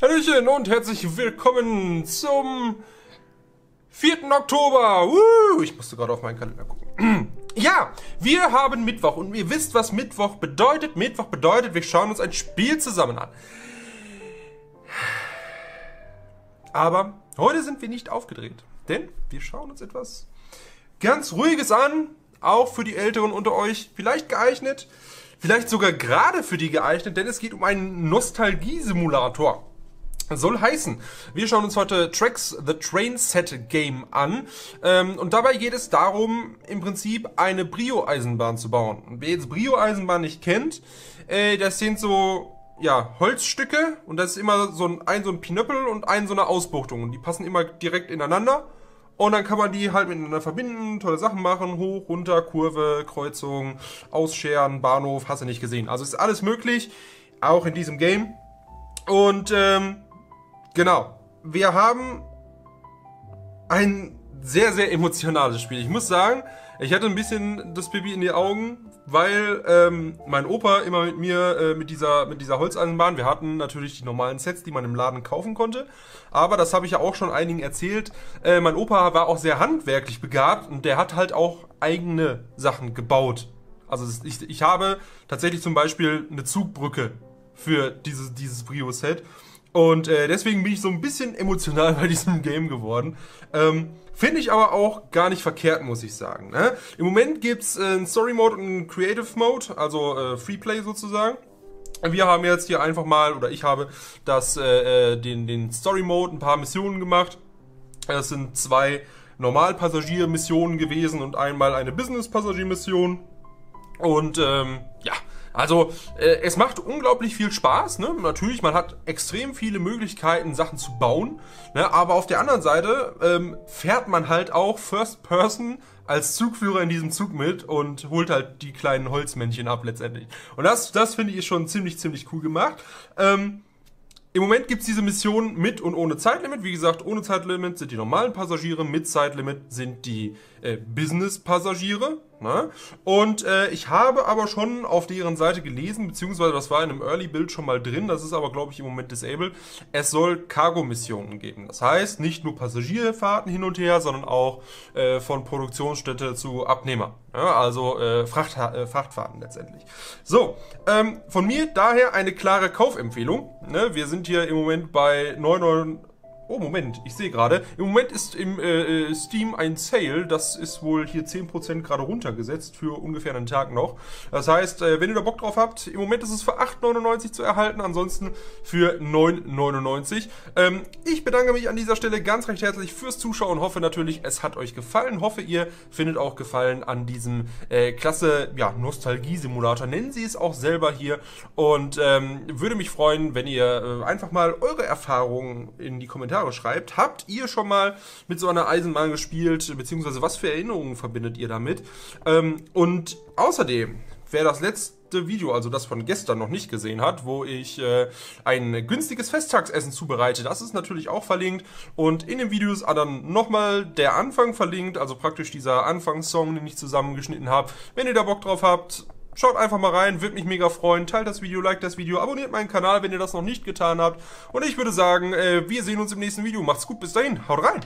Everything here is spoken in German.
Hallöchen und herzlich willkommen zum 4. Oktober. Ich musste gerade auf meinen Kalender gucken. Ja, wir haben Mittwoch und ihr wisst, was Mittwoch bedeutet. Mittwoch bedeutet, wir schauen uns ein Spiel zusammen an. Aber heute sind wir nicht aufgedreht, denn wir schauen uns etwas ganz Ruhiges an. Auch für die Älteren unter euch vielleicht geeignet, vielleicht sogar gerade für die geeignet, denn es geht um einen Nostalgie-Simulator. Soll heißen, wir schauen uns heute Tracks The Train Set Game an und dabei geht es darum, im Prinzip eine Brio-Eisenbahn zu bauen. Und wer jetzt Brio-Eisenbahn nicht kennt, das sind so ja Holzstücke und das ist immer so ein Pinöppel und so eine Ausbuchtung und die passen immer direkt ineinander und dann kann man die halt miteinander verbinden, tolle Sachen machen, hoch, runter, Kurve, Kreuzung, Ausscheren, Bahnhof, hast du nicht gesehen. Also ist alles möglich, auch in diesem Game und genau, wir haben ein sehr, sehr emotionales Spiel. Ich muss sagen, ich hatte ein bisschen das Pipi in die Augen, weil mein Opa immer mit mir mit dieser Holzeisenbahn, wir hatten natürlich die normalen Sets, die man im Laden kaufen konnte, aber das habe ich ja auch schon einigen erzählt, mein Opa war auch sehr handwerklich begabt und der hat halt auch eigene Sachen gebaut. Also ich habe tatsächlich zum Beispiel eine Zugbrücke für dieses Brio-Set. Und deswegen bin ich so ein bisschen emotional bei diesem Game geworden. Finde ich aber auch gar nicht verkehrt, muss ich sagen. Ne? Im Moment gibt es einen Story-Mode und einen Creative-Mode, also Freeplay sozusagen. Wir haben jetzt hier einfach mal, oder ich habe das den Story-Mode, ein paar Missionen gemacht. Das sind 2 Normal-Passagier-Missionen gewesen und einmal eine Business-Passagier-Mission. Und ja... Also, es macht unglaublich viel Spaß, ne? Natürlich, man hat extrem viele Möglichkeiten, Sachen zu bauen, ne? Aber auf der anderen Seite fährt man halt auch First Person als Zugführer in diesem Zug mit und holt halt die kleinen Holzmännchen ab letztendlich. Und das finde ich schon ziemlich cool gemacht. Im Moment gibt's diese Mission mit und ohne Zeitlimit. Wie gesagt, ohne Zeitlimit sind die normalen Passagiere, mit Zeitlimit sind die Business-Passagiere. Ne? Und ich habe aber schon auf deren Seite gelesen, beziehungsweise das war in einem Early-Build schon mal drin, das ist aber glaube ich im Moment disabled, es soll Cargo-Missionen geben. Das heißt, nicht nur Passagierfahrten hin und her, sondern auch von Produktionsstätte zu Abnehmer. Ja, also Frachtfahrten letztendlich. So, von mir daher eine klare Kaufempfehlung. Ne? Wir sind hier im Moment bei 9,99. Oh, Moment, ich sehe gerade, im Moment ist im Steam ein Sale, das ist wohl hier 10% gerade runtergesetzt für ungefähr einen Tag noch. Das heißt, wenn ihr da Bock drauf habt, im Moment ist es für 8,99 zu erhalten, ansonsten für 9,99. Ich bedanke mich an dieser Stelle ganz recht herzlich fürs Zuschauen, hoffe natürlich, es hat euch gefallen, hoffe, ihr findet auch Gefallen an diesem klasse ja, Nostalgie-Simulator, nennen sie es auch selber hier und würde mich freuen, wenn ihr einfach mal eure Erfahrungen in die Kommentare schreibt. Habt ihr schon mal mit so einer Eisenbahn gespielt, beziehungsweise was für Erinnerungen verbindet ihr damit? Und außerdem, wer das letzte Video, also das von gestern, noch nicht gesehen hat, wo ich ein günstiges Festtagsessen zubereite, das ist natürlich auch verlinkt und in den Videos dann nochmal der Anfang verlinkt, also praktisch dieser Anfangssong, den ich zusammengeschnitten habe. Wenn ihr da Bock drauf habt, schaut einfach mal rein, würde mich mega freuen. Teilt das Video, liked das Video, abonniert meinen Kanal, wenn ihr das noch nicht getan habt. Und ich würde sagen, wir sehen uns im nächsten Video. Macht's gut, bis dahin, haut rein!